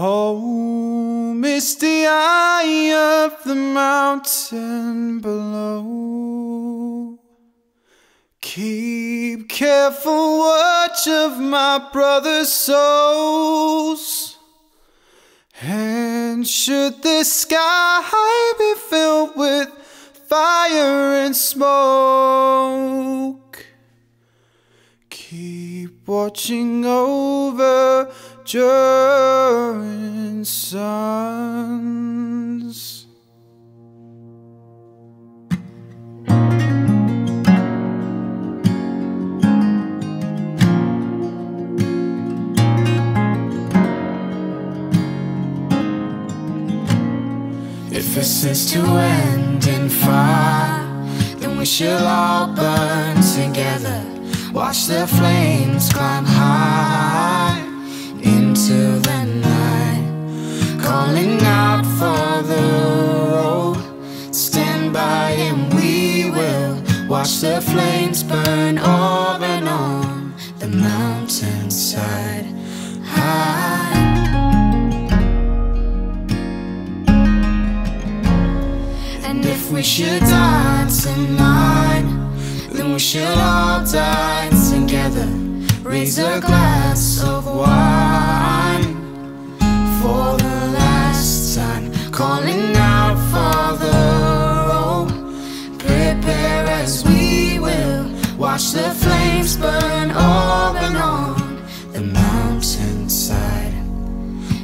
Oh, misty eye of the mountain below, keep careful watch of my brother's souls. And should this sky be filled with fire and smoke, keep watching over Durin's sons. If this is to end in fire, then we shall all burn together. Watch their flames climb high into the night, calling out for the road. Stand by and we will watch the flames burn over and on the mountainside high. And if we should die tonight, then we should all die together. Raise a glass of wine for the last time, calling out for the road. Prepare as we will watch the flames burn open on the mountainside.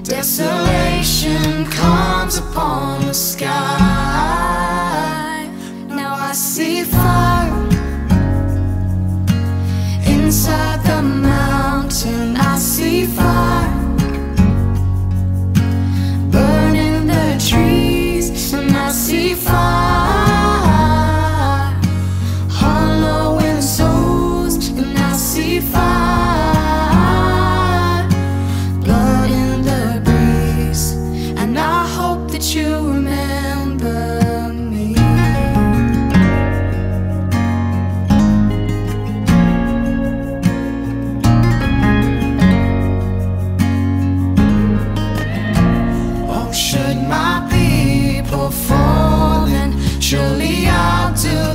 Desolation comes upon the sky. Now I see fire inside the mountain. I see fire burning the trees, and I see fire hollowing souls, and I see fire blood in the breeze. And I hope that you remember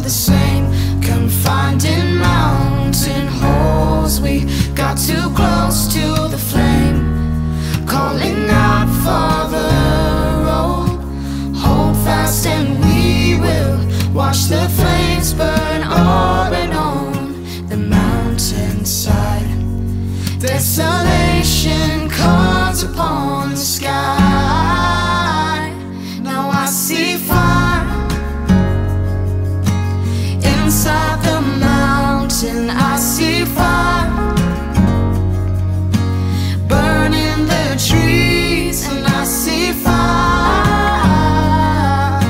the same, confined in mountain holes. We got too close to the flame, calling out for the road. Hold fast and we will watch the flames burn up and on the mountainside. Desolation comes upon the sky. Now I see fire inside the mountain. I see fire burning the trees, and I see fire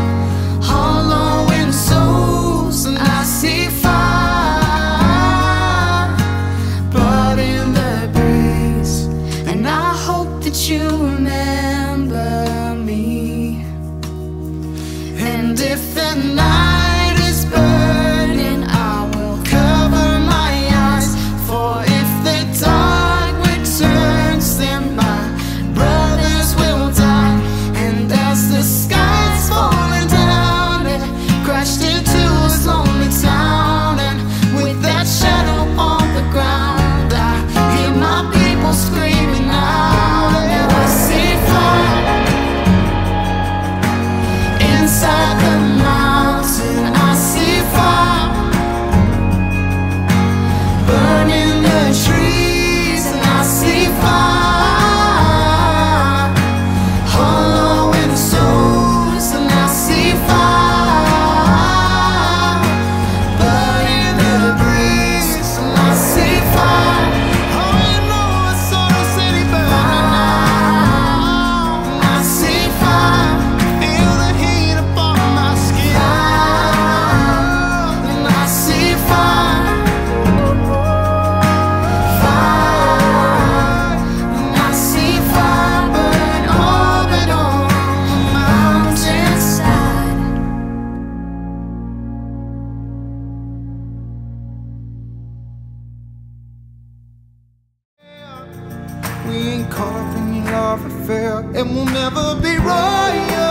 hollowing souls, and I see fire blood in the breeze. And I hope that you remember me. And if the night is burning, inside the mountain off at fair, and we'll never be royal.